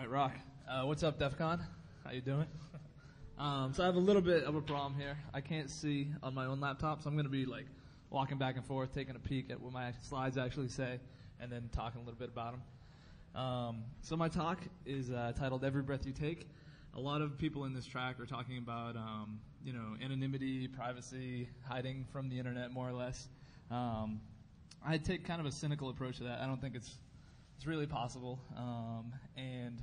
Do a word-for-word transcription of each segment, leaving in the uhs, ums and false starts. All right, rock. Uh, what's up, DEFCON? How you doing? um, so I have a little bit of a problem here. I can't see on my own laptop, so I'm going to be like walking back and forth, taking a peek at what my slides actually say, and then talking a little bit about them. Um, so my talk is uh, titled "Every Breath You Take." A lot of people in this track are talking about, um, you know, anonymity, privacy, hiding from the internet, more or less. Um, I take kind of a cynical approach to that. I don't think it's it's really possible, um, and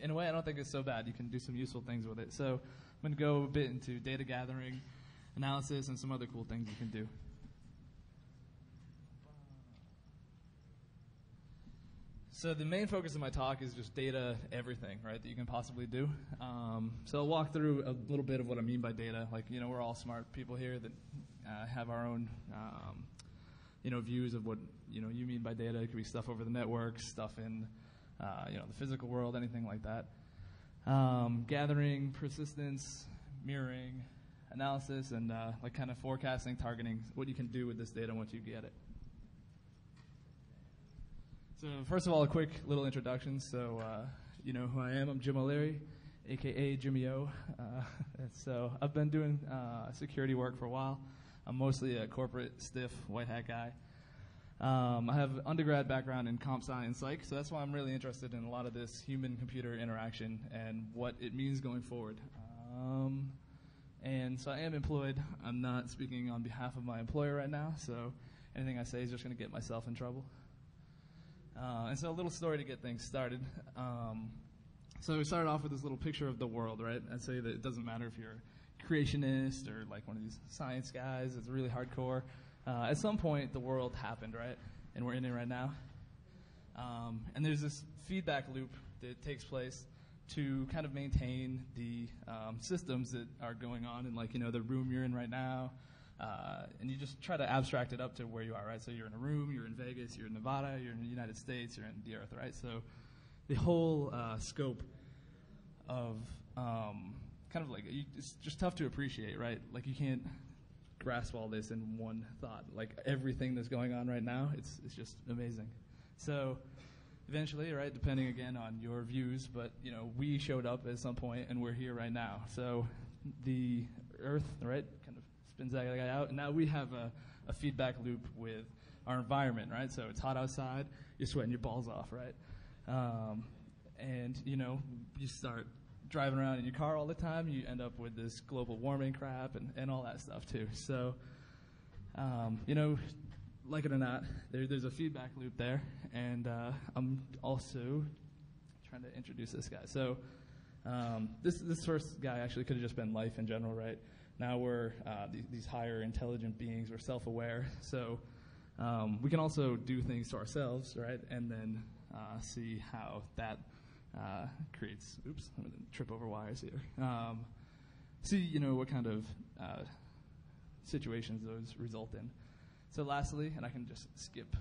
in a way, I don't think it's so bad. You can do some useful things with it. So I'm going to go a bit into data gathering, analysis, and some other cool things you can do. So the main focus of my talk is just data, everything, right, that you can possibly do. Um, so I'll walk through a little bit of what I mean by data. Like, you know, we're all smart people here that uh, have our own, um, you know, views of what, you know, you mean by data. It could be stuff over the network, stuff in, uh, you know, the physical world, anything like that. Um, gathering, persistence, mirroring, analysis, and uh, like kind of forecasting, targeting, what you can do with this data once you get it. So first of all, a quick little introduction. So uh, you know who I am. I'm Jim O'Leary, a k a. Jimmy O. Uh, so I've been doing uh, security work for a while. I'm mostly a corporate, stiff, white hat guy. Um, I have an undergrad background in comp sci and psych, so that's why I'm really interested in a lot of this human-computer interaction and what it means going forward. Um, and so I am employed. I'm not speaking on behalf of my employer right now, so anything I say is just going to get myself in trouble. Uh, and so a little story to get things started. Um, so we started off with this little picture of the world, right? I'd say that it doesn't matter if you're a creationist or like one of these science guys. It's really hardcore. Uh, at some point, the world happened, right? And we're in it right now. Um, and there's this feedback loop that takes place to kind of maintain the um, systems that are going on in, like, you know, the room you're in right now. Uh, and you just try to abstract it up to where you are, right? So you're in a room, you're in Vegas, you're in Nevada, you're in the United States, you're in the Earth, right? So the whole uh, scope of um, kind of like, you, it's just tough to appreciate, right? Like you can't grasp all this in one thought. Like everything that's going on right now, it's, it's just amazing. So eventually, right, depending again on your views, but you know, we showed up at some point and we're here right now. So the Earth, right, kind of spins that guy out, and now we have a, a feedback loop with our environment, right? So it's hot outside, you're sweating your balls off, right? Um, and, you know, you start driving around in your car all the time, you end up with this global warming crap and, and all that stuff too. So, um, you know, like it or not, there, there's a feedback loop there, and uh, I'm also trying to introduce this guy. So um, this, this first guy actually could have just been life in general, right? Now we're uh, these, these higher intelligent beings, we're self-aware, so um, we can also do things to ourselves, right? And then uh, see how that uh, creates, oops, I'm gonna trip over wires here. Um, see, you know, what kind of uh, situations those result in. So lastly, and I can just skip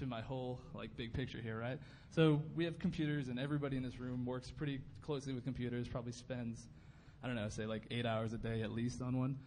to my whole like big picture here, right? So we have computers, and everybody in this room works pretty closely with computers, probably spends, I don't know, say like eight hours a day at least on one.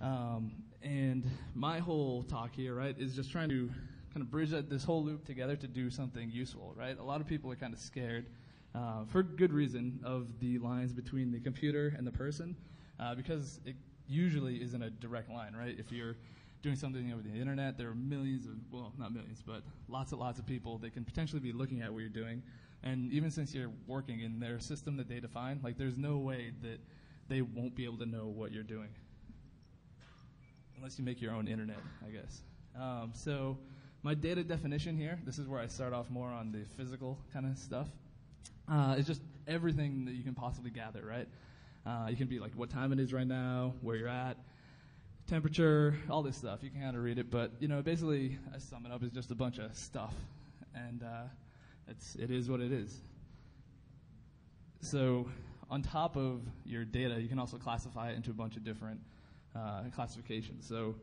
Um, and my whole talk here, right, is just trying to kind of bridge that, this whole loop together to do something useful, right? A lot of people are kind of scared, uh, for good reason, of the lines between the computer and the person, uh, because it usually isn't a direct line, right? If you're doing something over the internet, there are millions of, well, not millions, but lots and lots of people that can potentially be looking at what you're doing. And even since you're working in their system that they define, like there's no way that they won't be able to know what you're doing. Unless you make your own internet, I guess. Um, so my data definition here, this is where I start off more on the physical kind of stuff. Uh, it's just everything that you can possibly gather, right? Uh, you can be like what time it is right now, where you're at, temperature, all this stuff. You can kind of read it, but you know, basically I sum it up as just a bunch of stuff. And uh, it's, it is what it is. So on top of your data, you can also classify it into a bunch of different uh, classifications. So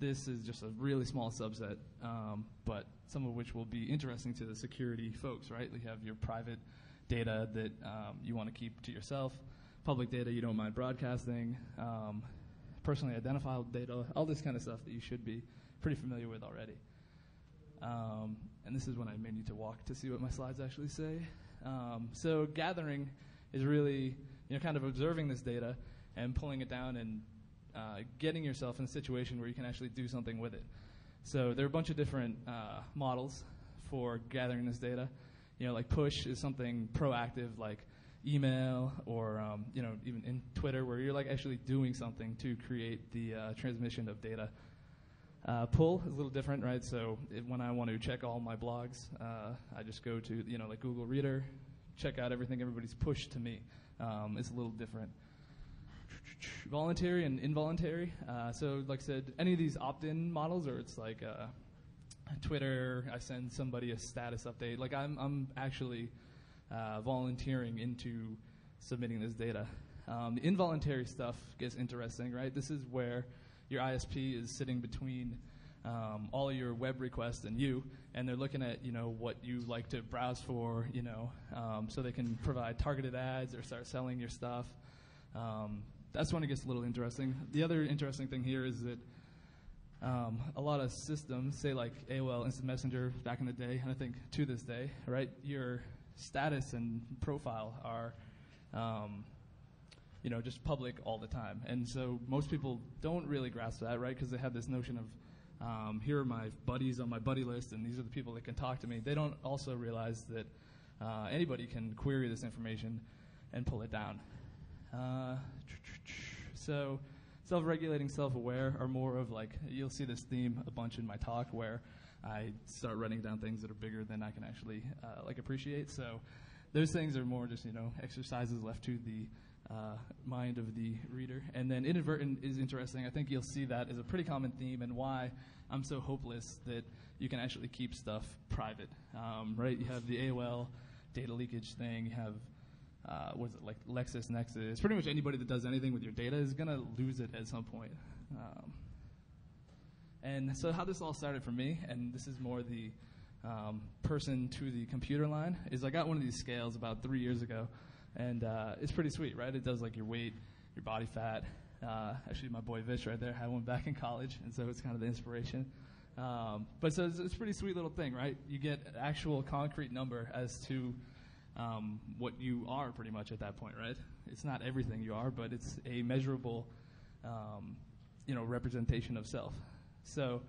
this is just a really small subset, um, but some of which will be interesting to the security folks, right? You have your private data that um, you want to keep to yourself, public data you don't mind broadcasting, um, personally identifiable data, all this kind of stuff that you should be pretty familiar with already. Um, and this is when I made you to walk to see what my slides actually say. Um, so gathering is really, you know, kind of observing this data and pulling it down and uh, getting yourself in a situation where you can actually do something with it. So there are a bunch of different uh, models for gathering this data. You know, like push is something proactive, like email or um, you know, even in Twitter, where you're like actually doing something to create the uh, transmission of data. Uh, pull is a little different, right? So it, when I want to check all my blogs, uh, I just go to, you know, like Google Reader, check out everything everybody's pushed to me. Um, it's a little different. Voluntary and involuntary. Uh, so like I said, any of these opt-in models, or it's like uh, Twitter, I send somebody a status update. Like I'm, I'm actually uh, volunteering into submitting this data. Um, the involuntary stuff gets interesting, right? This is where your I S P is sitting between um, all your web requests and you, and they're looking at, you know, what you like to browse for, you know, um, so they can provide targeted ads or start selling your stuff. Um, that's when it gets a little interesting. The other interesting thing here is that um, a lot of systems, say like A O L Instant Messenger back in the day, and I think to this day, right, your status and profile are um, you know, just public all the time. And so most people don't really grasp that, right, because they have this notion of um, here are my buddies on my buddy list and these are the people that can talk to me. They don't also realize that uh, anybody can query this information and pull it down. Uh, so self-regulating, self-aware are more of like, you'll see this theme a bunch in my talk where I start running down things that are bigger than I can actually uh, like appreciate. So those things are more just, you know, exercises left to the Uh, mind of the reader. And then inadvertent is interesting. I think you'll see that as a pretty common theme and why I'm so hopeless that you can actually keep stuff private, um, right? You have the A O L data leakage thing. You have, uh, what is it, like LexisNexis. Pretty much anybody that does anything with your data is going to lose it at some point. Um, and so how this all started for me, and this is more the um, person to the computer line, is I got one of these scales about three years ago. And uh, it's pretty sweet, right? It does like your weight, your body fat. Uh, actually, my boy Vish right there had one back in college, and so it's kind of the inspiration. Um, but so it's, it's a pretty sweet little thing, right? You get an actual concrete number as to um, what you are pretty much at that point, right? It's not everything you are, but it's a measurable, um, you know, representation of self. So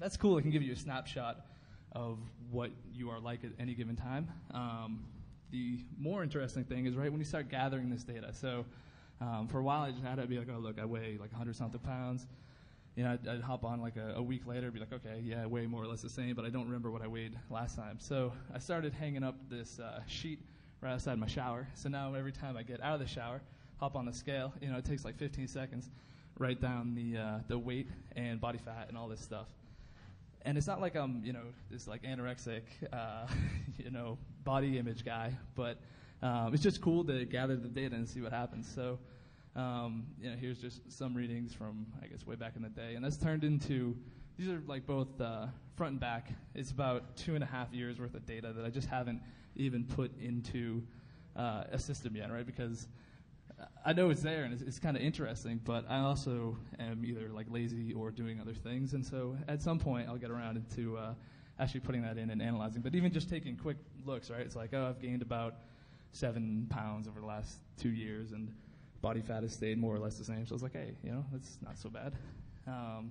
that's cool. It can give you a snapshot of what you are like at any given time. Um, The more interesting thing is, right, when you start gathering this data. So um, for a while, I just had to be like, oh, look, I weigh like one hundred something pounds. You know, I'd, I'd hop on like a, a week later, be like, okay, yeah, I weigh more or less the same, but I don't remember what I weighed last time. So I started hanging up this uh, sheet right outside my shower. So now every time I get out of the shower, hop on the scale, you know, it takes like fifteen seconds, write down the, uh, the weight and body fat and all this stuff. And it's not like I'm, you know, this like anorexic, uh, you know, body image guy, but um, it's just cool to gather the data and see what happens. So, um, you know, here's just some readings from, I guess, way back in the day. And that's turned into, these are like both uh, front and back. It's about two and a half years worth of data that I just haven't even put into uh, a system yet, right? Because I know it's there and it's, it's kind of interesting, but I also am either like lazy or doing other things, and so at some point I'll get around to uh, actually putting that in and analyzing. But even just taking quick looks, right? It's like, oh, I've gained about seven pounds over the last two years, and body fat has stayed more or less the same. So I was like, hey, you know, that's not so bad. Um,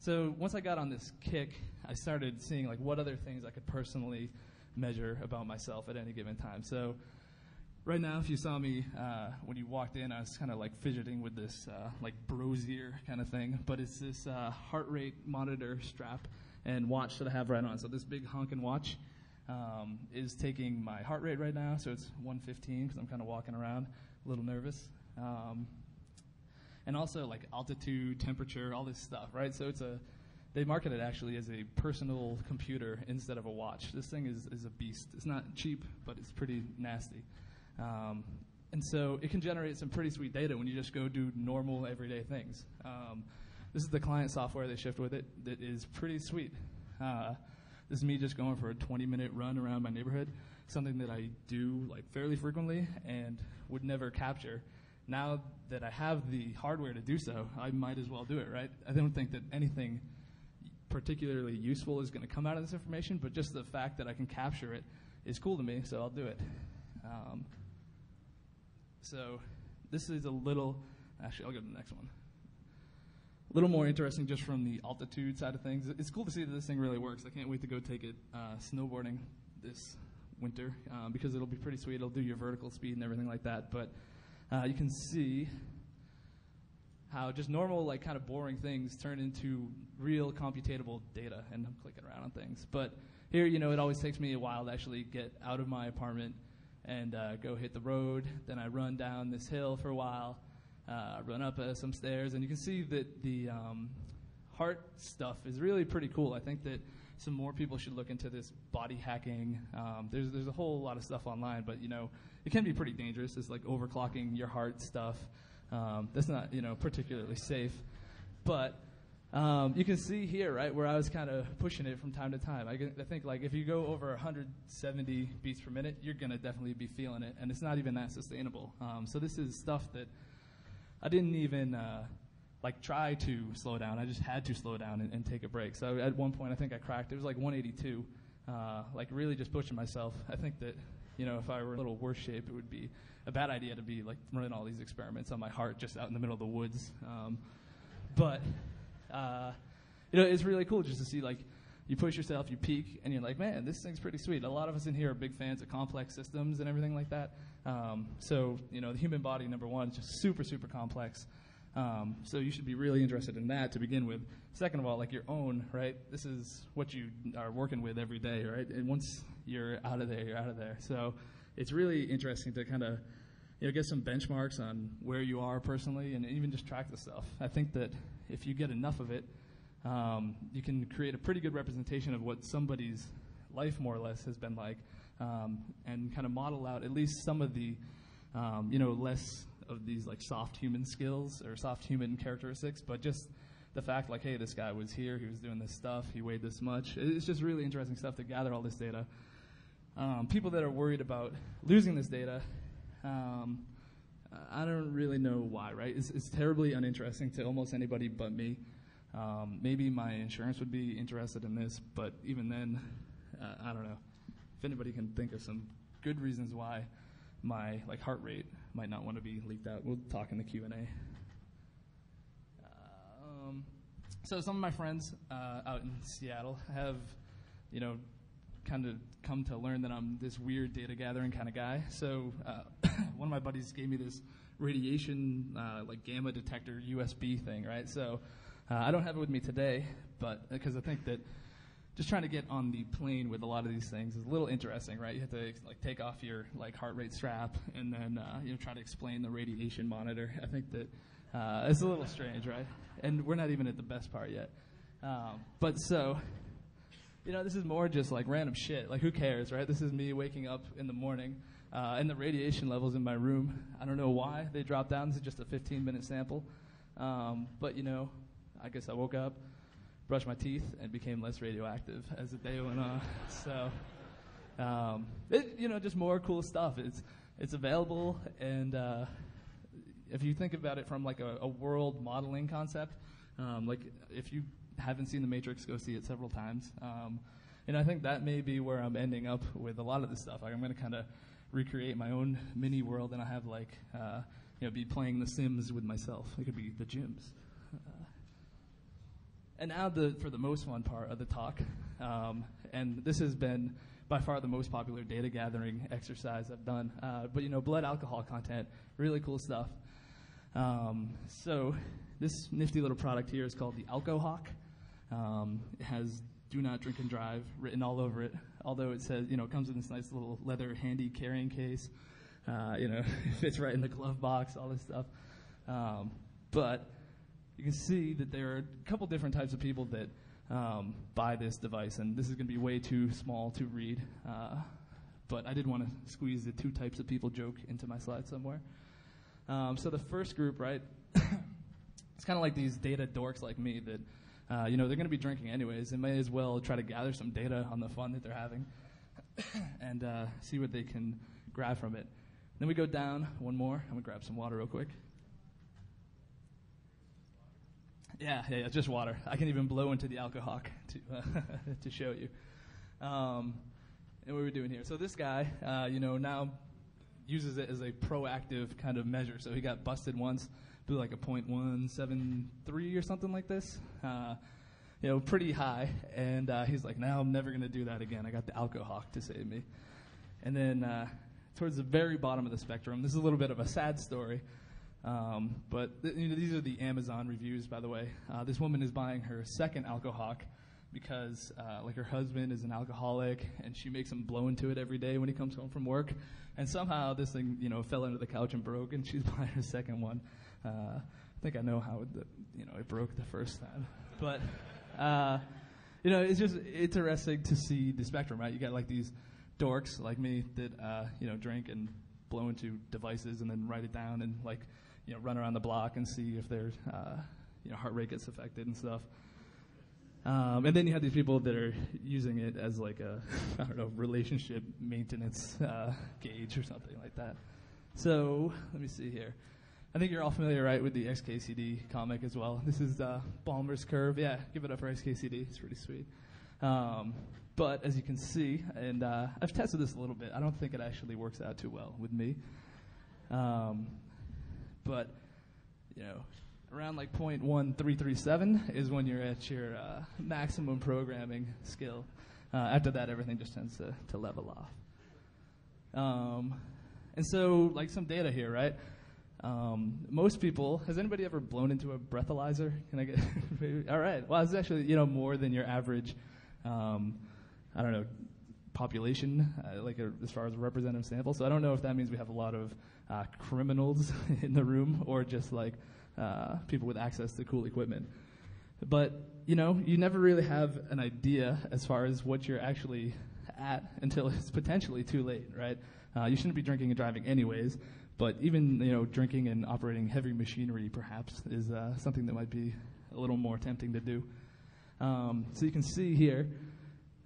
so once I got on this kick, I started seeing like what other things I could personally measure about myself at any given time. So. Right now, if you saw me uh, when you walked in, I was kind of like fidgeting with this uh, like brosier kind of thing. But it's this uh, heart rate monitor strap and watch that I have right on. So this big honking watch um, is taking my heart rate right now. So it's one fifteen because I'm kind of walking around, a little nervous. Um, and also like altitude, temperature, all this stuff, right? So it's a, they market it actually as a personal computer instead of a watch. This thing is, is a beast. It's not cheap, but it's pretty nasty. Um, and so it can generate some pretty sweet data when you just go do normal everyday things. Um, this is the client software they shipped with it that is pretty sweet. Uh, this is me just going for a twenty minute run around my neighborhood, something that I do like fairly frequently and would never capture. Now that I have the hardware to do so, I might as well do it, right? I don't think that anything particularly useful is going to come out of this information, but just the fact that I can capture it is cool to me, so I'll do it. Um, so this is a little, actually I'll go to the next one. A little more interesting just from the altitude side of things. It's cool to see that this thing really works. I can't wait to go take it uh, snowboarding this winter uh, because it'll be pretty sweet. It'll do your vertical speed and everything like that. But uh, you can see how just normal, like kind of boring things turn into real computatable data. And I'm clicking around on things. But here, you know, it always takes me a while to actually get out of my apartment and uh, go hit the road. Then I run down this hill for a while. Uh, run up uh, some stairs, and you can see that the um, heart stuff is really pretty cool. I think that some more people should look into this body hacking. Um, there's there's a whole lot of stuff online, but you know it can be pretty dangerous. It's like overclocking your heart stuff. Um, that's not you know particularly safe, but um, you can see here right where I was kind of pushing it from time to time. I, I think like if you go over one hundred seventy beats per minute, you're gonna definitely be feeling it, and it's not even that sustainable. Um, so this is stuff that I didn't even uh, like try to slow down. I just had to slow down and, and take a break. So at one point, I think I cracked. It was like one eighty-two, uh, like really just pushing myself. I think that you know if I were in a little worse shape, it would be a bad idea to be like running all these experiments on my heart just out in the middle of the woods. Um, but uh, you know it's really cool just to see like you push yourself, you peak, and you're like, man, this thing's pretty sweet. A lot of us in here are big fans of complex systems and everything like that. Um, so, you know, the human body, number one, is just super, super complex. Um, so you should be really interested in that to begin with. Second of all, like your own, right? This is what you are working with every day, right? And once you're out of there, you're out of there. So it's really interesting to kind of, you know, get some benchmarks on where you are personally and even just track the stuff. I think that if you get enough of it, um, you can create a pretty good representation of what somebody's life more or less has been like. Um, and kind of model out at least some of the, um, you know, less of these like soft human skills or soft human characteristics, but just the fact like, hey, this guy was here, he was doing this stuff, he weighed this much. It's just really interesting stuff to gather all this data. Um, people that are worried about losing this data, um, I don't really know why, right? It's, it's terribly uninteresting to almost anybody but me. Um, maybe my insurance would be interested in this, but even then, uh, I don't know. If anybody can think of some good reasons why my like heart rate might not want to be leaked out, we'll talk in the Q and A. Uh, um, so some of my friends uh, out in Seattle have, you know, kind of come to learn that I'm this weird data gathering kind of guy. So uh, one of my buddies gave me this radiation uh, like gamma detector U S B thing, right? So uh, I don't have it with me today, but because I think that just trying to get on the plane with a lot of these things is a little interesting, right? You have to like take off your like heart rate strap and then uh, you know try to explain the radiation monitor. I think that uh, it's a little strange, right? And we're not even at the best part yet. Um, but so, you know, this is more just like random shit. Like who cares, right? This is me waking up in the morning uh, and the radiation levels in my room. I don't know why they dropped down. This is just a fifteen minute sample. Um, but you know, I guess I woke up, brushed my teeth, and became less radioactive as the day went on. So, um, it, you know, just more cool stuff. It's it's available, and uh, if you think about it from like a, a world modeling concept, um, like if you haven't seen The Matrix, go see it several times. Um, and I think that may be where I'm ending up with a lot of this stuff. Like I'm going to kind of recreate my own mini world, and I have like, uh, you know, be playing The Sims with myself. It could be The Gyms. And now the, for the most fun part of the talk, um, and this has been by far the most popular data gathering exercise I've done, uh, but you know, blood alcohol content, really cool stuff. Um, so this nifty little product here is called the AlcoHawk. Um, it has do not drink and drive written all over it, although it says, you know, it comes in this nice little leather handy carrying case, uh, you know, fits right in the glove box, all this stuff. Um, but you can see that there are a couple different types of people that um, buy this device, and this is going to be way too small to read, uh, but I did want to squeeze the two types of people joke into my slide somewhere. Um, so the first group, right, it's kind of like these data dorks like me that, uh, you know, they're going to be drinking anyways. They may as well try to gather some data on the fun that they're having and uh, see what they can grab from it. Then we go down one more. I'm going to grab some water real quick. Yeah, yeah, yeah, just water. I can even blow into the AlcoHawk to uh, to show you. Um, and what we were doing here. So this guy, uh, you know, now uses it as a proactive kind of measure. So he got busted once, through like a point one seven three or something like this. Uh, you know, pretty high. And uh, he's like, now I'm never going to do that again. I got the AlcoHawk to save me. And then uh, towards the very bottom of the spectrum, this is a little bit of a sad story. Um, but th you know, these are the Amazon reviews, by the way. Uh, this woman is buying her second AlcoHawk because uh, like her husband is an alcoholic, and she makes him blow into it every day when he comes home from work. And somehow this thing, you know, fell under the couch and broke, and she's buying her second one. Uh, I think I know how it, you know, it broke the first time. But uh, you know, it's just interesting to see the spectrum, right? You got like these dorks like me that uh, you know, drink and blow into devices and then write it down and like, you know, run around the block and see if their uh, you know, heart rate gets affected and stuff. Um, and then you have these people that are using it as like a, I don't know, relationship maintenance uh, gauge or something like that. So let me see here. I think you're all familiar, right, with the X K C D comic as well. This is uh, Ballmer's Curve. Yeah, give it up for X K C D. It's pretty sweet. Um, but as you can see, and uh, I've tested this a little bit. I don't think it actually works out too well with me. Um, But, you know, around like point one three three seven is when you're at your uh, maximum programming skill. Uh, after that, everything just tends to, to level off. Um, and so, like, some data here, right? Um, most people, has anybody ever blown into a breathalyzer? Can I get, all right. Well, it's actually, you know, more than your average, um, I don't know, population, uh, like a, as far as a representative sample. So I don't know if that means we have a lot of uh, criminals in the room, or just like uh, people with access to cool equipment. But you know, you never really have an idea as far as what you're actually at until it's potentially too late, right? Uh, you shouldn't be drinking and driving anyways, but even, you know, drinking and operating heavy machinery perhaps is uh, something that might be a little more tempting to do. Um, so you can see here,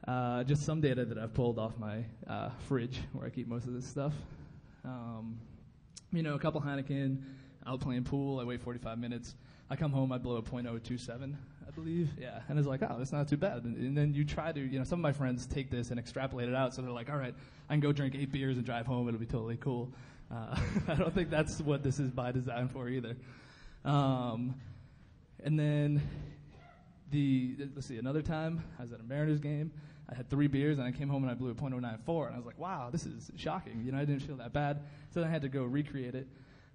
Uh, just some data that I've pulled off my uh, fridge where I keep most of this stuff. Um, you know, a couple Heineken, out playing pool, I wait forty-five minutes. I come home, I blow a point oh two seven, I believe. Yeah, and it's like, oh, that's not too bad. And, and then you try to, you know, some of my friends take this and extrapolate it out, so they're like, all right, I can go drink eight beers and drive home, it'll be totally cool. Uh, I don't think that's what this is by design for either. Um, and then, the, let's see, another time, I was at a Mariners game, I had three beers, and I came home and I blew a point oh nine four, and I was like, wow, this is shocking, you know, I didn't feel that bad, so then I had to go recreate it,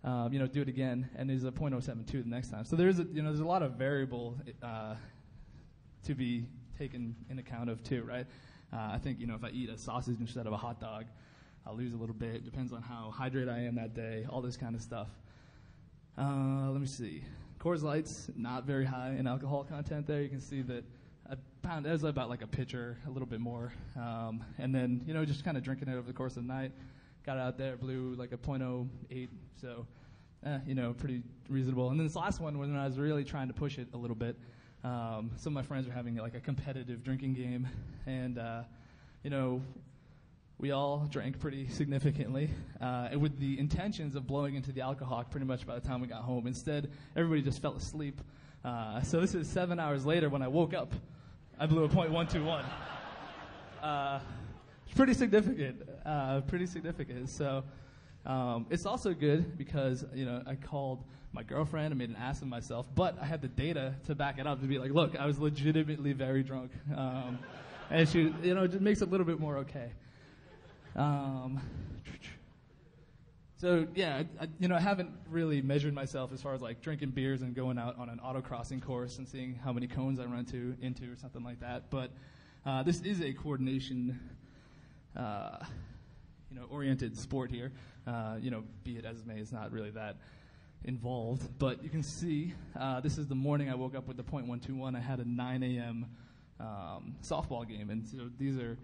um, you know, do it again, and there's a point oh seven two the next time. So there's a, you know, there's a lot of variable uh, to be taken in account of too, right? Uh, I think, you know, if I eat a sausage instead of a hot dog, I'll lose a little bit, depends on how hydrated I am that day, all this kind of stuff. Uh, let me see. Coors Light's not very high in alcohol content there. You can see that a pound, that was about like a pitcher, a little bit more. Um, and then, you know, just kind of drinking it over the course of the night. Got out there, blew like a point oh eight, so, eh, you know, pretty reasonable. And then this last one, when I was really trying to push it a little bit, um, some of my friends were having like a competitive drinking game. And, uh, you know, we all drank pretty significantly, uh, and with the intentions of blowing into the alcohol pretty much by the time we got home. Instead, everybody just fell asleep. Uh, so this is seven hours later when I woke up. I blew a point one two one. Uh, pretty significant, uh, pretty significant. So um, it's also good because, you know, I called my girlfriend and made an ass of myself, but I had the data to back it up to be like, look, I was legitimately very drunk. Um, and she, you know, it just makes it a little bit more okay. Um, so yeah, I, you know, I haven't really measured myself as far as like drinking beers and going out on an autocrossing course and seeing how many cones I run to into or something like that. But uh, this is a coordination, uh, you know, oriented sport here. Uh, you know, be it as it may, it's not really that involved. But you can see uh, this is the morning I woke up with the point one two one. I had a nine A M Um, softball game, and so these are.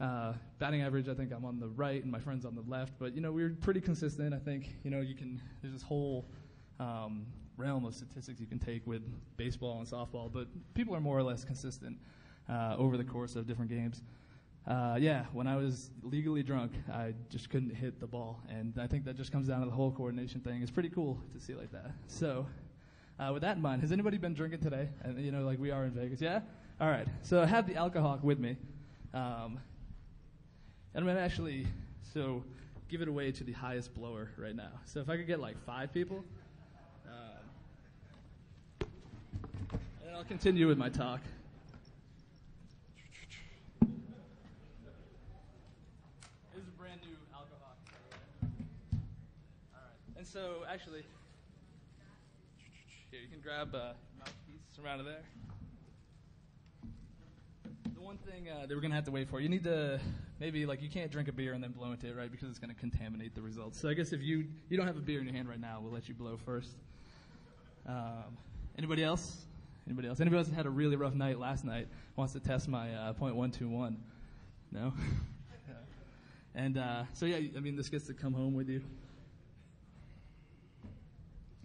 Uh, batting average, I think I'm on the right and my friend's on the left, but you know, we were pretty consistent. I think, you know, you can, there's this whole um, realm of statistics you can take with baseball and softball, but people are more or less consistent uh, over the course of different games. Uh, yeah, when I was legally drunk, I just couldn't hit the ball, and I think that just comes down to the whole coordination thing. It's pretty cool to see like that. So uh, with that in mind, has anybody been drinking today? And you know, like we are in Vegas, yeah? All right, so I had the alcohol with me. Um, And I'm going to actually so give it away to the highest blower right now. So if I could get like five people, uh, and I'll continue with my talk. This is a brand new AlcoHawk. All right. And so actually, here you can grab a mouthpiece from out of there. One thing uh, that we're gonna have to wait for, you need to maybe like you can't drink a beer and then blow into it, right? Because it's gonna contaminate the results. So I guess if you you don't have a beer in your hand right now, we'll let you blow first. Um, anybody else? Anybody else? Anybody else that had a really rough night last night wants to test my uh, point one two one? No. Yeah. And uh, so yeah, I mean this gets to come home with you.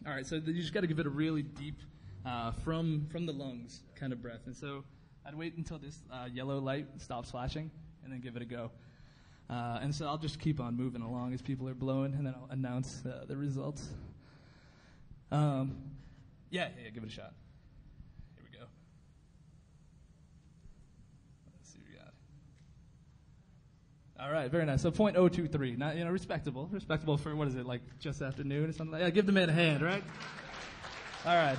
All right, so you just got to give it a really deep uh, from from the lungs kind of breath, and so. I'd wait until this uh, yellow light stops flashing and then give it a go. Uh, and so I'll just keep on moving along as people are blowing, and then I'll announce uh, the results. Um, yeah, yeah, give it a shot. Here we go. Let's see what we got. All right, very nice. So point oh two three, not, you know, respectable. Respectable for, what is it, like just after noon or something like that? Yeah, give the man a hand, right? All right.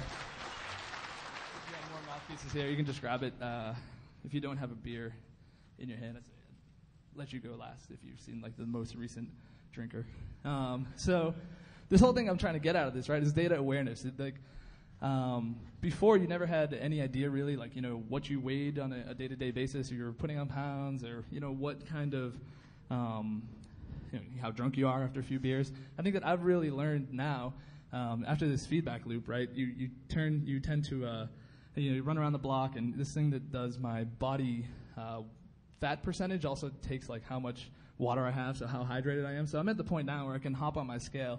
Pieces here. You can just grab it. Uh, if you don't have a beer in your hand, I'd let you go last if you've seen like the most recent drinker. Um, so this whole thing I'm trying to get out of this, right, is data awareness. It, like um, before, you never had any idea really, like you know what you weighed on a day-to-day basis, or you were putting on pounds, or you know what kind of um, you know, how drunk you are after a few beers. I think that I've really learned now um, after this feedback loop, right? You you turn you tend to uh, You know, you run around the block, and this thing that does my body uh, fat percentage also takes like how much water I have, so how hydrated I am. So I'm at the point now where I can hop on my scale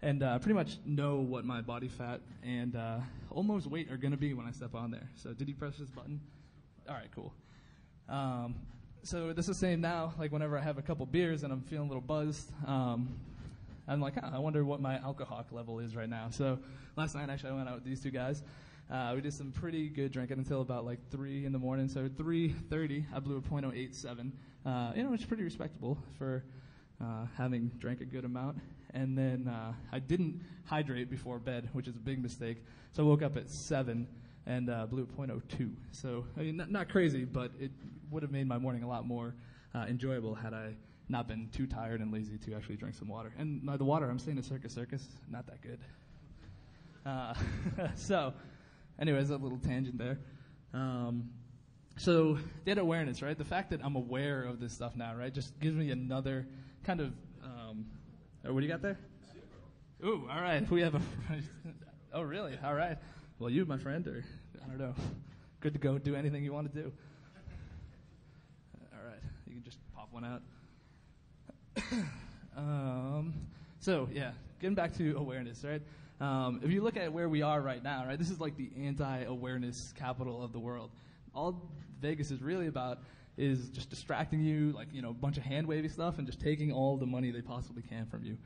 and uh, pretty much know what my body fat and uh, almost weight are going to be when I step on there. So did you press this button? All right, cool. Um, so this is the same now. Like whenever I have a couple beers and I'm feeling a little buzzed, um, I'm like, huh, I wonder what my AlcoHawk level is right now. So last night, actually, I went out with these two guys. Uh, we did some pretty good drinking until about like three in the morning. So at three thirty, I blew a point oh eight seven. Uh, you know, it's pretty respectable for uh, having drank a good amount. And then uh, I didn't hydrate before bed, which is a big mistake. So I woke up at seven and uh, blew a point oh two. So I mean, not, not crazy, but it would have made my morning a lot more uh, enjoyable had I not been too tired and lazy to actually drink some water. And by the water, I'm saying at Circus Circus, not that good. Uh, so... Anyways, a little tangent there. Um, so data awareness, right? The fact that I'm aware of this stuff now, right, just gives me another kind of. Um, oh, what do you got there? Ooh, all right. We have a. Oh, really? All right. Well, you, my friend, or I don't know. Good to go. Do anything you want to do. All right. You can just pop one out. um, so yeah, getting back to awareness, right? Um, if you look at where we are right now, right, this is like the anti-awareness capital of the world. All Vegas is really about is just distracting you, like, you know, a bunch of hand-wavy stuff and just taking all the money they possibly can from you.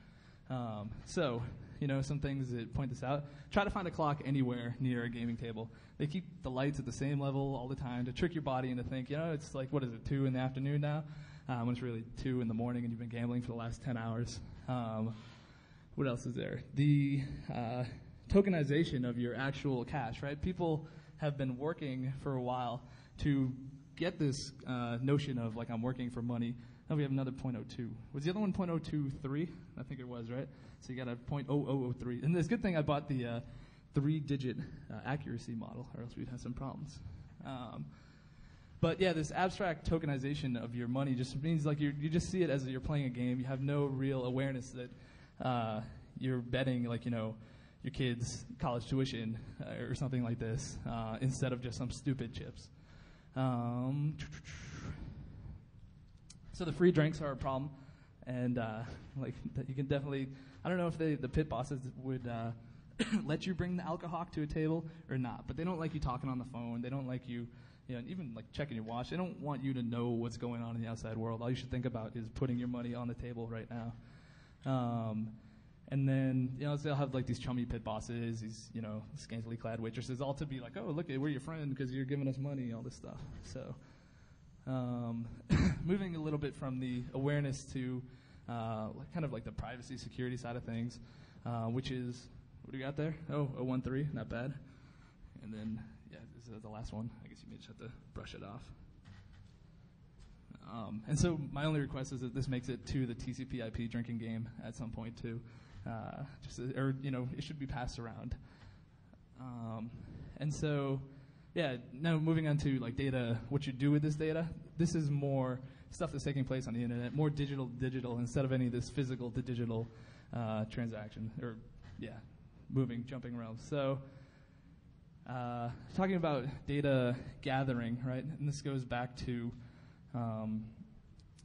Um, so, you know, some things that point this out. Try to find a clock anywhere near a gaming table. They keep the lights at the same level all the time to trick your body into think, you know, it's like, what is it, two in the afternoon now? Um, when it's really two in the morning and you've been gambling for the last ten hours. Um, What else is there? The uh, tokenization of your actual cash, right? People have been working for a while to get this uh, notion of, like, I'm working for money. Now we have another point oh two. Was the other one point oh two three? I think it was, right? So you got a point oh oh oh three. And it's a good thing I bought the uh, three-digit uh, accuracy model, or else we'd have some problems. Um, But yeah, this abstract tokenization of your money just means, like, you you just see it as you're playing a game. You have no real awareness that Uh, you're betting, like, you know, your kid's college tuition uh, or something like this uh, instead of just some stupid chips. Um, so the free drinks are a problem, and uh, like you can definitely. I don't know if they, the pit bosses would uh, let you bring the AlcoHawk to a table or not, but they don't like you talking on the phone. They don't like you, you know, even like checking your watch. They don't want you to know what's going on in the outside world. All you should think about is putting your money on the table right now. Um, and then, you know, they'll have like these chummy pit bosses, these, you know, scantily clad waitresses, all to be like, oh, look, we're your friend because you're giving us money, all this stuff. So, Um, moving a little bit from the awareness to uh, kind of like the privacy security side of things, uh, which is, what do you got there? Oh, oh one three, not bad. And then, yeah, this is the last one. I guess you may just have to brush it off. Um, and so my only request is that this makes it to the T C P I P drinking game at some point too. Uh, just, or, you know, it should be passed around. Um, and so, yeah, now moving on to like data, what you do with this data. This is more stuff that's taking place on the internet, more digital digital instead of any of this physical to digital uh, transaction, or yeah, moving, jumping realms. So uh, talking about data gathering, right? And this goes back to, Um,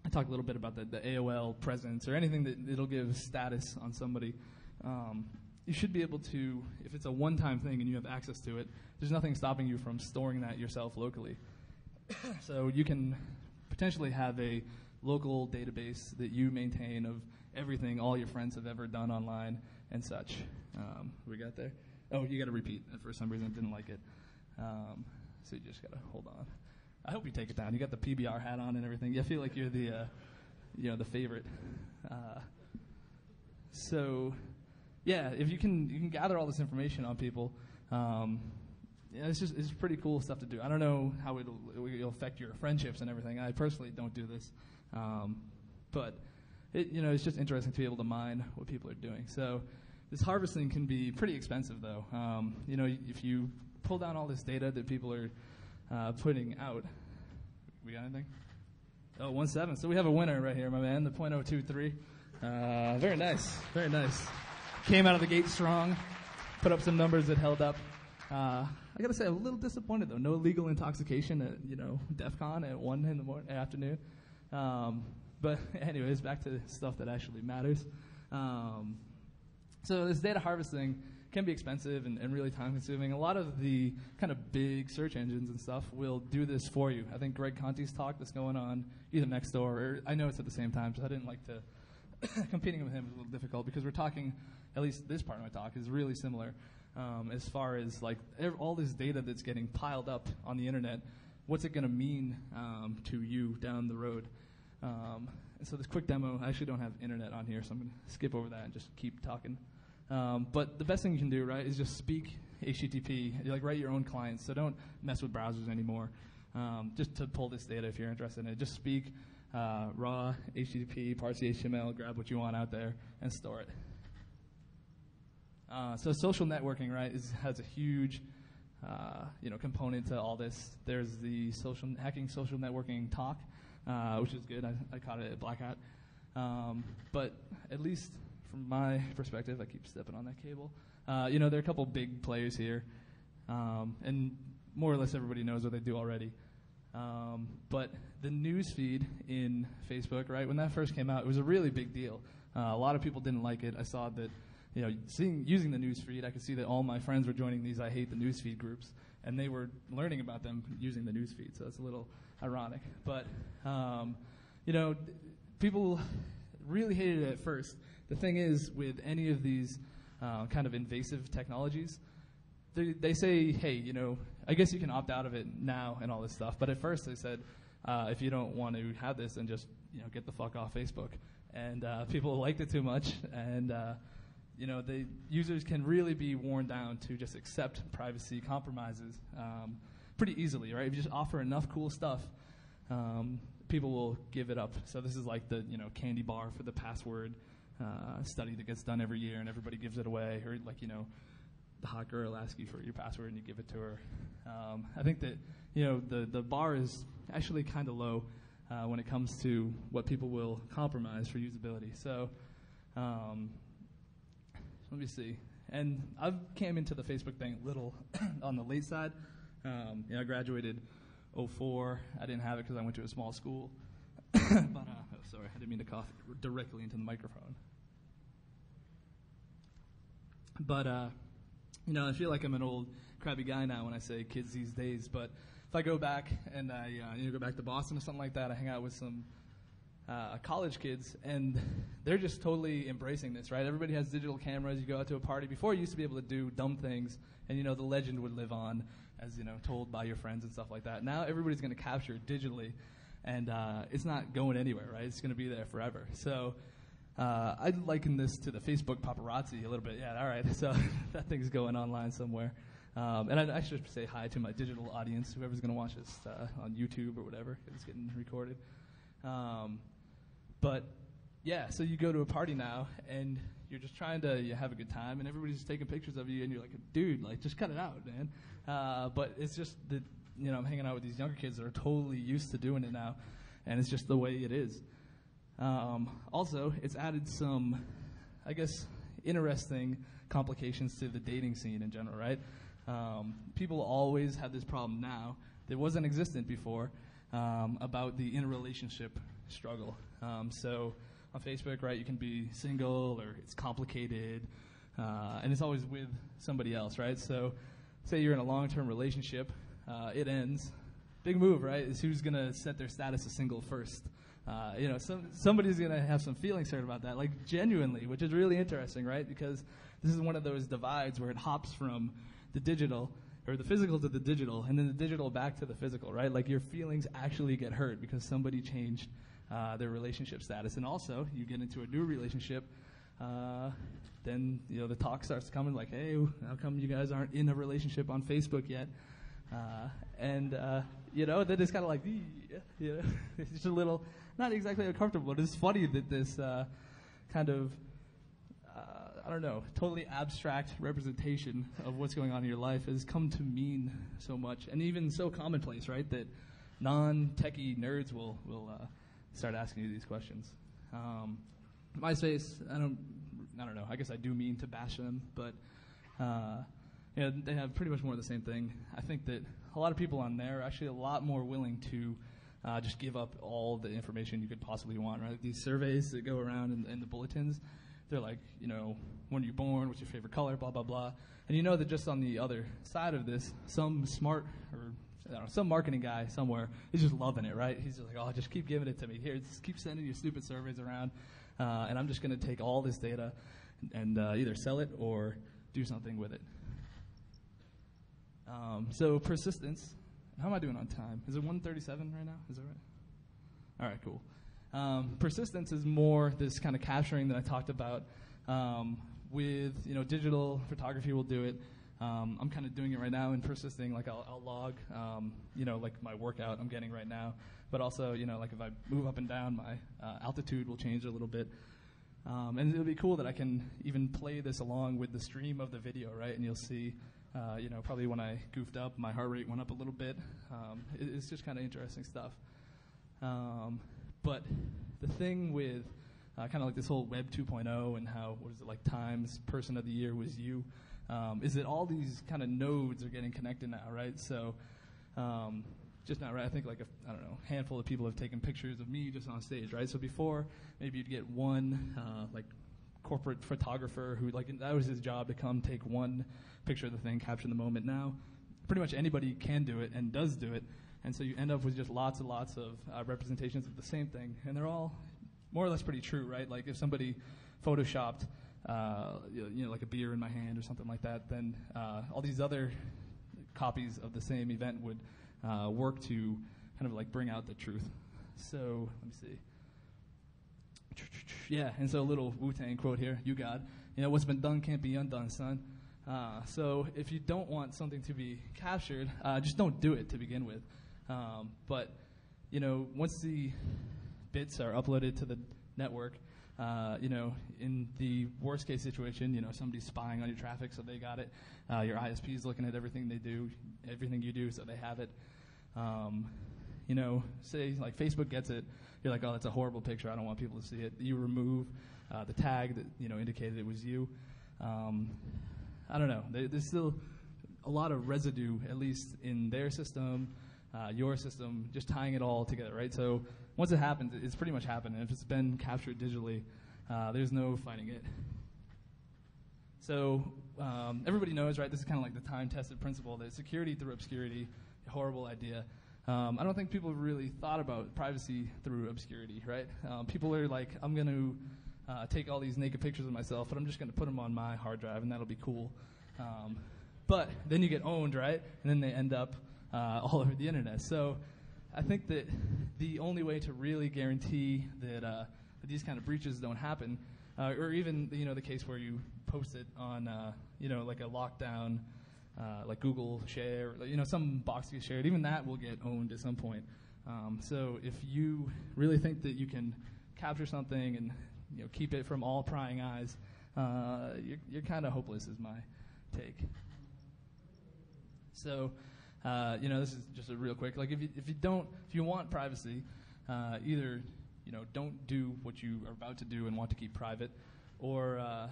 I talked a little bit about the, the A O L presence or anything that it'll give status on somebody. Um, you should be able to, if it's a one-time thing and you have access to it, there's nothing stopping you from storing that yourself locally. So you can potentially have a local database that you maintain of everything all your friends have ever done online and such. Um, we got there? Oh, you got to repeat. For some reason, I didn't like it. Um, so you just got to hold on. I hope you take it down. You got the P B R hat on and everything. You feel like you're the, uh, you know, the favorite. Uh, so, yeah, if you can, you can gather all this information on people. Um, yeah, it's just, it's pretty cool stuff to do. I don't know how it'll, it'll affect your friendships and everything. I personally don't do this, um, but it, you know, it's just interesting to be able to mine what people are doing. So, this harvesting can be pretty expensive, though. Um, you know, if you pull down all this data that people are Uh, putting out. We got anything? Oh, one seven. So we have a winner right here, my man, the point oh two three. Uh, very nice. Very nice. Came out of the gate strong. Put up some numbers that held up. Uh, I got to say, I'm a little disappointed, though. No legal intoxication at, you know, DEFCON at one in the morning, afternoon. Um, but anyways, back to stuff that actually matters. Um, so this data harvesting can be expensive and, and really time-consuming. A lot of the kind of big search engines and stuff will do this for you. I think Greg Conte's talk that's going on either next door, or I know it's at the same time, so I didn't like to, competing with him was a little difficult because we're talking, at least this part of my talk is really similar um, as far as like ev all this data that's getting piled up on the internet, what's it gonna mean um, to you down the road? Um, and so this quick demo, I actually don't have internet on here, so I'm gonna skip over that and just keep talking. Um, but the best thing you can do, right, is just speak H T T P. You, like, write your own clients, so don't mess with browsers anymore. Um, just to pull this data if you're interested in it. Just speak uh, raw H T T P, parse H T M L, grab what you want out there, and store it. Uh, so social networking, right, is, has a huge, uh, you know, component to all this. There's the social hacking social networking talk, uh, which is good. I, I caught it at Black Hat. Um, but at least from my perspective, I keep stepping on that cable. Uh, you know, there are a couple big players here, um, and more or less everybody knows what they do already. Um, but the news feed in Facebook, right, when that first came out, it was a really big deal. Uh, a lot of people didn't like it. I saw that, you know, seeing, using the news feed, I could see that all my friends were joining these I hate the news feed groups, and they were learning about them using the news feed, so that's a little ironic. But, um, you know, people really hated it at first. The thing is, with any of these uh, kind of invasive technologies, they, they say, hey, you know, I guess you can opt out of it now and all this stuff. But at first they said, uh, if you don't want to have this, then just, you know, get the fuck off Facebook. And uh, people liked it too much. And, uh, you know, the users can really be worn down to just accept privacy compromises um, pretty easily, right? If you just offer enough cool stuff, um, people will give it up. So this is like the, you know, candy bar for the password Uh, study that gets done every year and everybody gives it away, or like, you know, the hot girl asks you for your password and you give it to her. Um, I think that, you know, the, the bar is actually kind of low uh, when it comes to what people will compromise for usability. So um, let me see. And I came into the Facebook thing a little on the late side. Um, you know, I graduated oh four. I didn't have it because I went to a small school. but, uh, oh, sorry, I didn't mean to cough directly into the microphone. But, uh, you know, I feel like I'm an old crabby guy now when I say kids these days, but if I go back and I uh, you know, go back to Boston or something like that, I hang out with some uh, college kids, and they're just totally embracing this, right? Everybody has digital cameras. You go out to a party. Before, you used to be able to do dumb things, and, you know, the legend would live on as, you know, told by your friends and stuff like that. Now everybody's going to capture it digitally. and uh, it's not going anywhere, right? It's going to be there forever. So uh, I liken this to the Facebook paparazzi a little bit. Yeah, all right, so that thing's going online somewhere. Um, and I, I should say hi to my digital audience, whoever's going to watch this uh, on YouTube or whatever. It's getting recorded. Um, but, yeah, so you go to a party now, and you're just trying to you have a good time, and everybody's just taking pictures of you, and you're like, dude, like, just cut it out, man. Uh, but it's just that, you know, I'm hanging out with these younger kids that are totally used to doing it now, and it's just the way it is. Um, also, it's added some, I guess, interesting complications to the dating scene in general, right? Um, people always have this problem now that wasn't existent before um, about the interrelationship struggle. Um, so on Facebook, right, you can be single or it's complicated, uh, and it's always with somebody else, right? So say you're in a long-term relationship, uh, it ends. Big move, right, is who's going to set their status as single first. Uh, you know, some, somebody's going to have some feelings hurt about that, like genuinely, which is really interesting, right? Because this is one of those divides where it hops from the digital, or the physical to the digital, and then the digital back to the physical, right? Like your feelings actually get hurt because somebody changed uh, their relationship status. And also, you get into a new relationship, uh, then, you know, the talk starts coming like, hey, how come you guys aren't in a relationship on Facebook yet? Uh, and, uh, you know, then it's kind of like, you know, it's just a little, not exactly uncomfortable, but it's funny that this uh, kind of, I don't know, totally abstract representation of what's going on in your life has come to mean so much, and even so commonplace, right, that non-techie nerds will, will uh, start asking you these questions. Um, MySpace, I don't, I don't know, I guess I do mean to bash them, but uh, you know, they have pretty much more of the same thing. I think that a lot of people on there are actually a lot more willing to uh, just give up all the information you could possibly want, right? These surveys that go around in, in the bulletins, they're like, you know, when are you born, what's your favorite color, blah, blah, blah. And you know that just on the other side of this, some smart or I don't know, some marketing guy somewhere is just loving it, right? He's just like, oh, just keep giving it to me. Here, just keep sending your stupid surveys around, uh, and I'm just going to take all this data and, and uh, either sell it or do something with it. Um, so persistence. How am I doing on time? Is it one thirty-seven right now? Is that right? All right, cool. Um, persistence is more this kind of capturing that I talked about um, with, you know, digital photography will do it. Um, I'm kind of doing it right now and persisting, like I'll, I'll log, um, you know, like my workout I'm getting right now. But also, you know, like if I move up and down, my uh, altitude will change a little bit. Um, and it'll be cool that I can even play this along with the stream of the video, right? And you'll see, uh, you know, probably when I goofed up, my heart rate went up a little bit. Um, it, it's just kind of interesting stuff. Um, But the thing with uh, kind of like this whole Web two point oh and how, what is it, like Times Person of the Year was you, um, is that all these kind of nodes are getting connected now, right? So um, just now, right, I think like a, I don't know, handful of people have taken pictures of me just on stage, right? So before, maybe you'd get one uh, like corporate photographer who, like, that was his job, to come take one picture of the thing, capture the moment. Now, pretty much anybody can do it and does do it. And so you end up with just lots and lots of uh, representations of the same thing. And they're all more or less pretty true, right? Like if somebody photoshopped, uh, you know, like a beer in my hand or something like that, then uh, all these other copies of the same event would uh, work to kind of like bring out the truth. So let me see. Yeah, and so a little Wu-Tang quote here, you God. You know, what's been done can't be undone, son. Uh, so if you don't want something to be captured, uh, just don't do it to begin with. Um, but, you know, once the bits are uploaded to the network, uh, you know, in the worst case situation, you know, somebody's spying on your traffic, so they got it. Uh, your I S P is looking at everything they do, everything you do, so they have it. Um, you know, say, like, Facebook gets it. You're like, oh, that's a horrible picture. I don't want people to see it. You remove uh, the tag that, you know, indicated it was you. Um, I don't know. There, there's still a lot of residue, at least in their system. Uh, your system, just tying it all together, right? So once it happens, it's pretty much happened. And if it's been captured digitally, uh, there's no fighting it. So um, everybody knows, right, this is kind of like the time-tested principle that security through obscurity, a horrible idea. Um, I don't think people really thought about privacy through obscurity, right? Um, people are like, I'm going to uh, take all these naked pictures of myself, but I'm just going to put them on my hard drive, and that'll be cool. Um, but then you get owned, right? And then they end up Uh, all over the internet. So I think that the only way to really guarantee that, uh, that these kind of breaches don't happen, uh, or even you know the case where you post it on uh, you know like a lockdown, uh, like Google Share, you know some box you shared, even that will get owned at some point. Um, so if you really think that you can capture something and you know keep it from all prying eyes, uh, you're, you're kind of hopeless, is my take. So. Uh, you know, this is just a real quick. Like, if you if you don't, if you want privacy, uh, either you know don't do what you are about to do and want to keep private, or uh,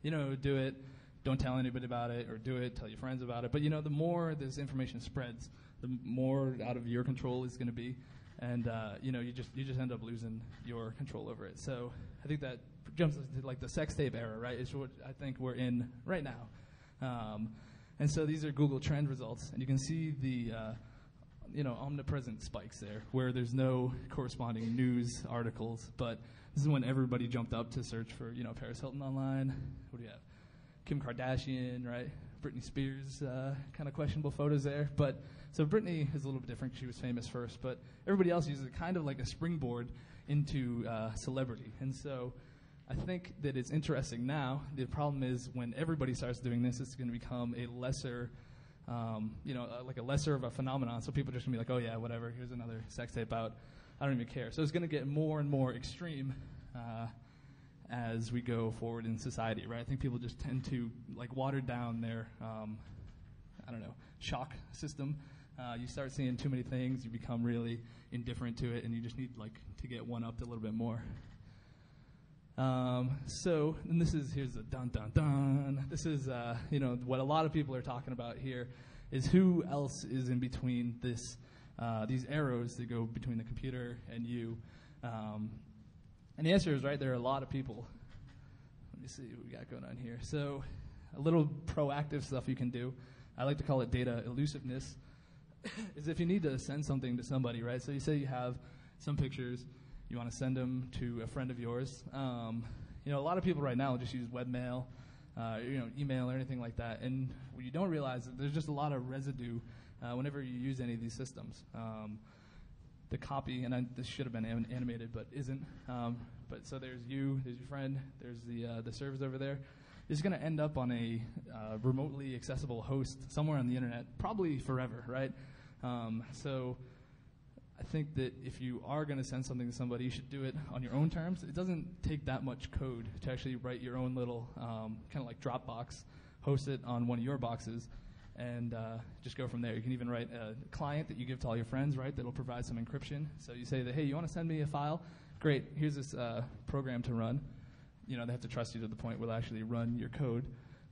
you know do it, don't tell anybody about it, or do it, tell your friends about it. But you know, the more this information spreads, the more out of your control it's going to be, and uh, you know you just you just end up losing your control over it. So I think that jumps into like the sex tape era, right? It's what I think we're in right now. Um, And so these are Google Trend results, and you can see the, uh, you know, omnipresent spikes there, where there's no corresponding news articles. But this is when everybody jumped up to search for, you know, Paris Hilton online. What do you have? Kim Kardashian, right? Britney Spears, uh, kind of questionable photos there. But so Britney is a little bit different; she was famous first. But everybody else uses it kind of like a springboard into uh, celebrity, and so. I think that it's interesting now. The problem is when everybody starts doing this, it's going to become a lesser, um, you know, uh, like a lesser of a phenomenon. So people are just going to be like, oh, yeah, whatever. Here's another sex tape out. I don't even care. So it's going to get more and more extreme uh, as we go forward in society, right? I think people just tend to, like, water down their, um, I don't know, shock system. Uh, you start seeing too many things. You become really indifferent to it, and you just need, like, to get one-upped a little bit more. Um, so, and this is, here's a dun dun dun, this is, uh, you know, what a lot of people are talking about here is who else is in between this, uh, these arrows that go between the computer and you. Um, and the answer is, right, there are a lot of people. Let me see what we got going on here. So, a little proactive stuff you can do. I like to call it data elusiveness, is if you need to send something to somebody, right? So you say you have some pictures. You want to send them to a friend of yours. Um, you know, a lot of people right now just use webmail, uh, you know, email or anything like that. And what you don't realize that there's just a lot of residue uh, whenever you use any of these systems. Um, the copy, and I, this should have been an animated, but isn't. Um, but so there's you, there's your friend, there's the uh, the servers over there. It's going to end up on a uh, remotely accessible host somewhere on the internet, probably forever, right? Um, so. I think that if you are going to send something to somebody, you should do it on your own terms. It doesn't take that much code to actually write your own little um, kind of like Dropbox, host it on one of your boxes, and uh, just go from there. You can even write a client that you give to all your friends, right, that'll provide some encryption. So you say that, hey, you want to send me a file? Great, here's this uh, program to run. You know, they have to trust you to the point where they'll actually run your code.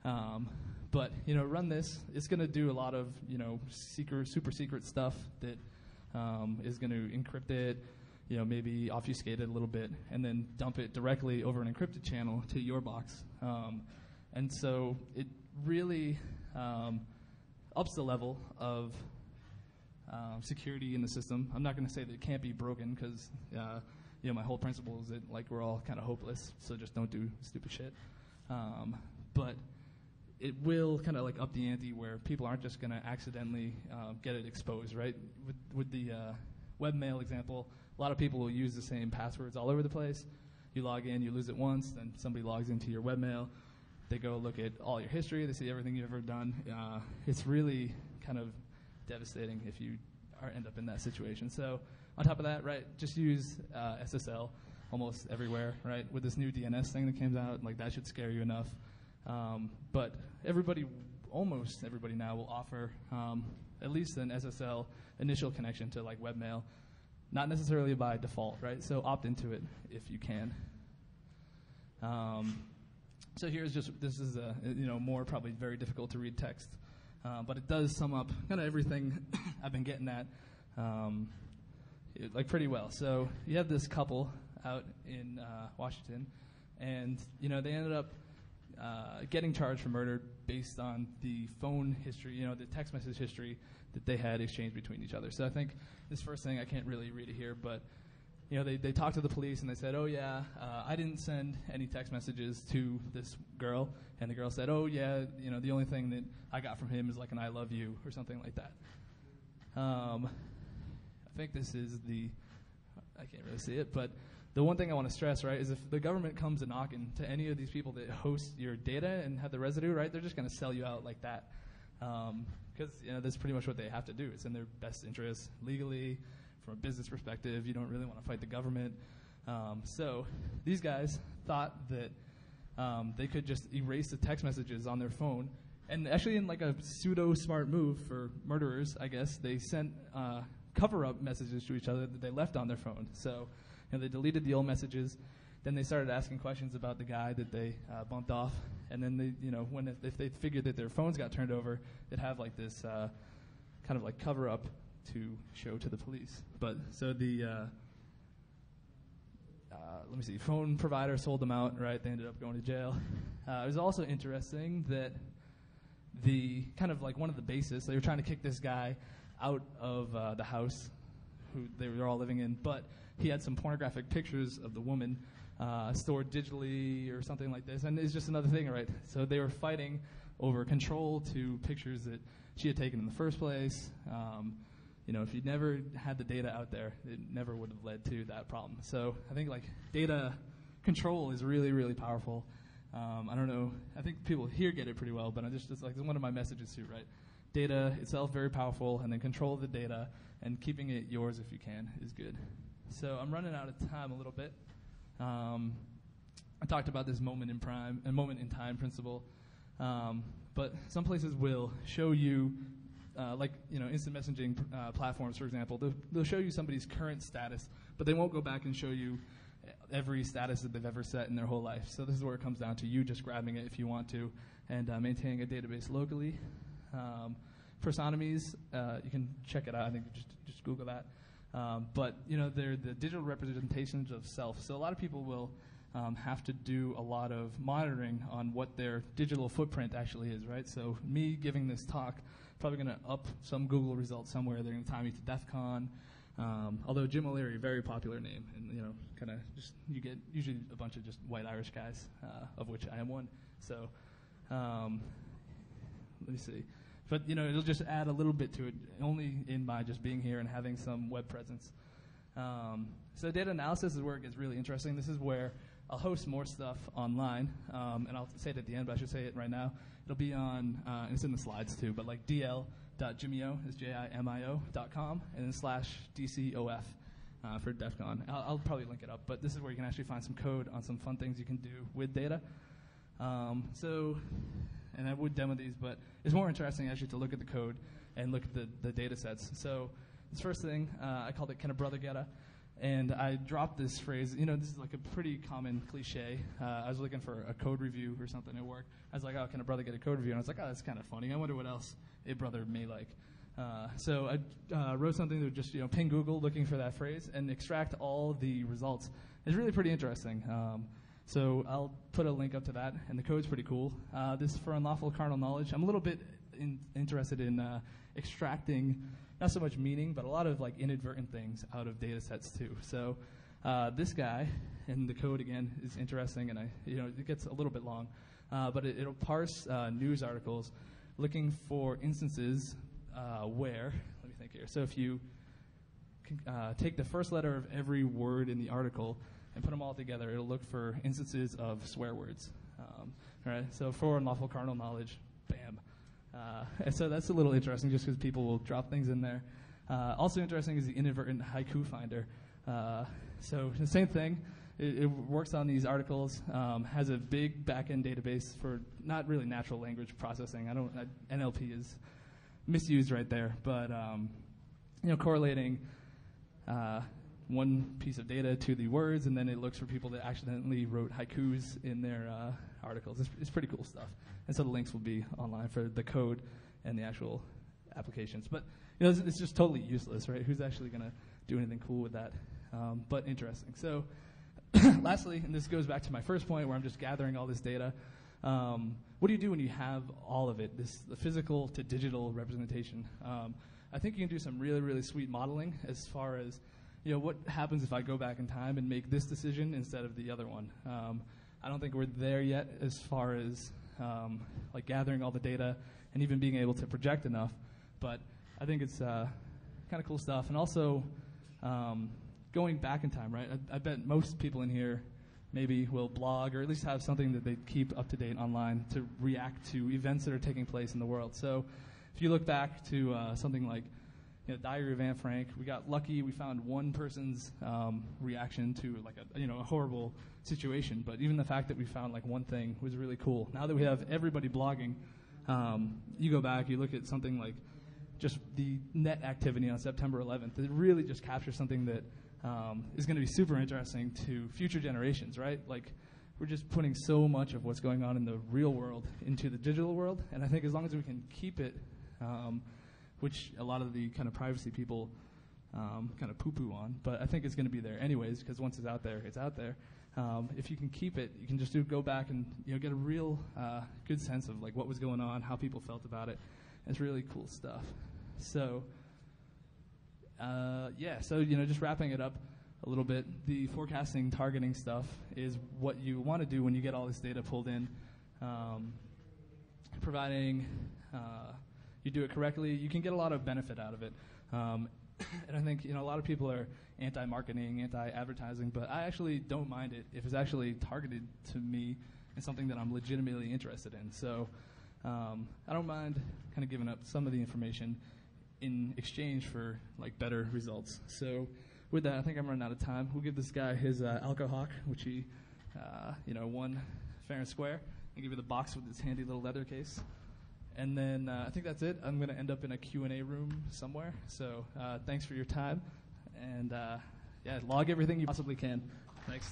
Um, but, you know, run this. It's going to do a lot of, you know, secret, super secret stuff that Um, is going to encrypt it, you know, maybe obfuscate it a little bit, and then dump it directly over an encrypted channel to your box. Um, and so it really um, ups the level of um, security in the system. I'm not going to say that it can't be broken because, uh, you know, my whole principle is that, like, we're all kind of hopeless, so just don't do stupid shit. Um, but it will kind of like up the ante where people aren't just going to accidentally uh, get it exposed, right? With, with the uh, webmail example, a lot of people will use the same passwords all over the place. You log in, you lose it once, then somebody logs into your webmail. They go look at all your history. They see everything you've ever done. Uh, it's really kind of devastating if you are, end up in that situation. So on top of that, right, just use uh, S S L almost everywhere, right? With this new D N S thing that came out, like that should scare you enough. Um, but everybody, almost everybody now will offer um, at least an S S L initial connection to like webmail, not necessarily by default, right? So opt into it if you can. Um, so here's just, this is a, you know, more probably very difficult to read text, uh, but it does sum up kind of everything I've been getting at, um, it, like pretty well. So you have this couple out in uh, Washington, and you know, they ended up Uh, getting charged for murder based on the phone history, you know, the text message history that they had exchanged between each other. So I think this first thing, I can't really read it here, but, you know, they, they talked to the police and they said, oh, yeah, uh, I didn't send any text messages to this girl. And the girl said, oh, yeah, you know, the only thing that I got from him is like an I love you or something like that. Um, I think this is the, I can't really see it, but the one thing I want to stress, right, is if the government comes and knocking to any of these people that host your data and have the residue, right, they're just going to sell you out like that. Um, because, you know, that's pretty much what they have to do. It's in their best interest legally, from a business perspective. You don't really want to fight the government. Um, so these guys thought that um, they could just erase the text messages on their phone. And actually, in like a pseudo smart move for murderers, I guess, they sent uh, cover up messages to each other that they left on their phone. So, you know, they deleted the old messages. Then they started asking questions about the guy that they uh, bumped off. And then they, you know, when if, if they figured that their phones got turned over, they'd have like this uh, kind of like cover up to show to the police. But so the uh, uh, let me see, phone provider sold them out, right? They ended up going to jail. Uh, it was also interesting that the kind of like one of the bases, they were trying to kick this guy out of uh, the house who they were all living in, but he had some pornographic pictures of the woman uh, stored digitally or something like this, and it's just another thing, right? So they were fighting over control to pictures that she had taken in the first place. Um, you know, if you'd never had the data out there, it never would have led to that problem. So I think like data control is really, really powerful. Um, I don't know, I think people here get it pretty well, but I just, it's like one of my messages too, right? Data itself, very powerful, and then control of the data and keeping it yours if you can is good. So I'm running out of time a little bit. Um, I talked about this moment in prime and moment in time principle, um, but some places will show you, uh, like you know, instant messaging uh, platforms, for example. They'll, they'll show you somebody's current status, but they won't go back and show you every status that they've ever set in their whole life. So this is where it comes down to you just grabbing it if you want to, and uh, maintaining a database locally. Um, Personomies, uh, you can check it out. I think just just Google that. Um, but you know, they're the digital representations of self. So a lot of people will um, have to do a lot of monitoring on what their digital footprint actually is, right? So me giving this talk, probably going to up some Google results somewhere. They're going to tie me to DEFCON. Um, although Jim O'Leary, very popular name, and you know, kind of just you get usually a bunch of just white Irish guys, uh, of which I am one. So um, let me see. But, you know, it'll just add a little bit to it, only in by just being here and having some web presence. Um, so data analysis is where it gets really interesting. This is where I'll host more stuff online, um, and I'll say it at the end, but I should say it right now. It'll be on, uh, and it's in the slides too, but like D L dot jimio is J I M I O dot com, and then slash D C O F uh, for DEFCON. I'll, I'll probably link it up, but this is where you can actually find some code on some fun things you can do with data. Um, so... And I would demo these, but it's more interesting actually to look at the code and look at the, the data sets. So this first thing, uh, I called it Can a Brother Getta? And I dropped this phrase. You know, this is like a pretty common cliche. Uh, I was looking for a code review or something at work. I was like, oh, can a brother get a code review? And I was like, oh, that's kind of funny. I wonder what else a brother may like. Uh, so I uh, wrote something that would just, you know, ping Google looking for that phrase and extract all the results. It's really pretty interesting. Um, So I'll put a link up to that, and the code's pretty cool. Uh, this is for unlawful carnal knowledge. I'm a little bit in, interested in uh, extracting not so much meaning, but a lot of like inadvertent things out of data sets too. So uh, this guy, and the code again is interesting, and I, you know, it gets a little bit long, uh, but it, it'll parse uh, news articles looking for instances uh, where. Let me think here. So if you uh, take the first letter of every word in the article and put them all together, it'll look for instances of swear words. Um, all right, so for unlawful carnal knowledge, bam. Uh, and so that's a little interesting just because people will drop things in there. Uh, also interesting is the inadvertent haiku finder. Uh, so the same thing, it, it works on these articles, um, has a big back-end database for not really natural language processing. I don't, I, N L P is misused right there, but um, you know, correlating uh, one piece of data to the words, and then it looks for people that accidentally wrote haikus in their uh, articles. It's, it's pretty cool stuff. And so the links will be online for the code and the actual applications. But you know, it's, it's just totally useless, right? Who's actually going to do anything cool with that? Um, but interesting. So lastly, and this goes back to my first point where I'm just gathering all this data, um, what do you do when you have all of it, this the physical to digital representation? Um, I think you can do some really, really sweet modeling as far as, you know, what happens if I go back in time and make this decision instead of the other one? Um, I don't think we're there yet as far as um, like gathering all the data and even being able to project enough. But I think it's uh, kind of cool stuff. And also, um, going back in time, right? I, I bet most people in here maybe will blog or at least have something that they keep up to date online to react to events that are taking place in the world. So if you look back to uh, something like you know, Diary of Anne Frank, we got lucky. We found one person's um, reaction to like a you know a horrible situation. But even the fact that we found like one thing was really cool. Now that we have everybody blogging, um, you go back, you look at something like just the net activity on September eleventh. It really just captures something that um, is going to be super interesting to future generations, right? Like we're just putting so much of what's going on in the real world into the digital world, and I think as long as we can keep it, um, which a lot of the kind of privacy people um, kind of poo-poo on, but I think it's going to be there anyways because once it's out there, it's out there. Um, if you can keep it, you can just do, go back and you know get a real uh, good sense of like what was going on, how people felt about it. It's really cool stuff. So, uh, yeah, so, you know, just wrapping it up a little bit, the forecasting, targeting stuff is what you want to do when you get all this data pulled in. Um, providing uh, you do it correctly, you can get a lot of benefit out of it. Um, and I think, you know, a lot of people are anti-marketing, anti-advertising, but I actually don't mind it if it's actually targeted to me and something that I'm legitimately interested in. So, Um, I don't mind kind of giving up some of the information in exchange for like better results. So with that, I think I'm running out of time. We'll give this guy his uh, AlcoHawk, which he uh, you know, won fair and square. I'll give you the box with this handy little leather case. And then uh, I think that's it. I'm going to end up in a Q and A room somewhere. So uh, thanks for your time. And uh, yeah, log everything you possibly can. Thanks.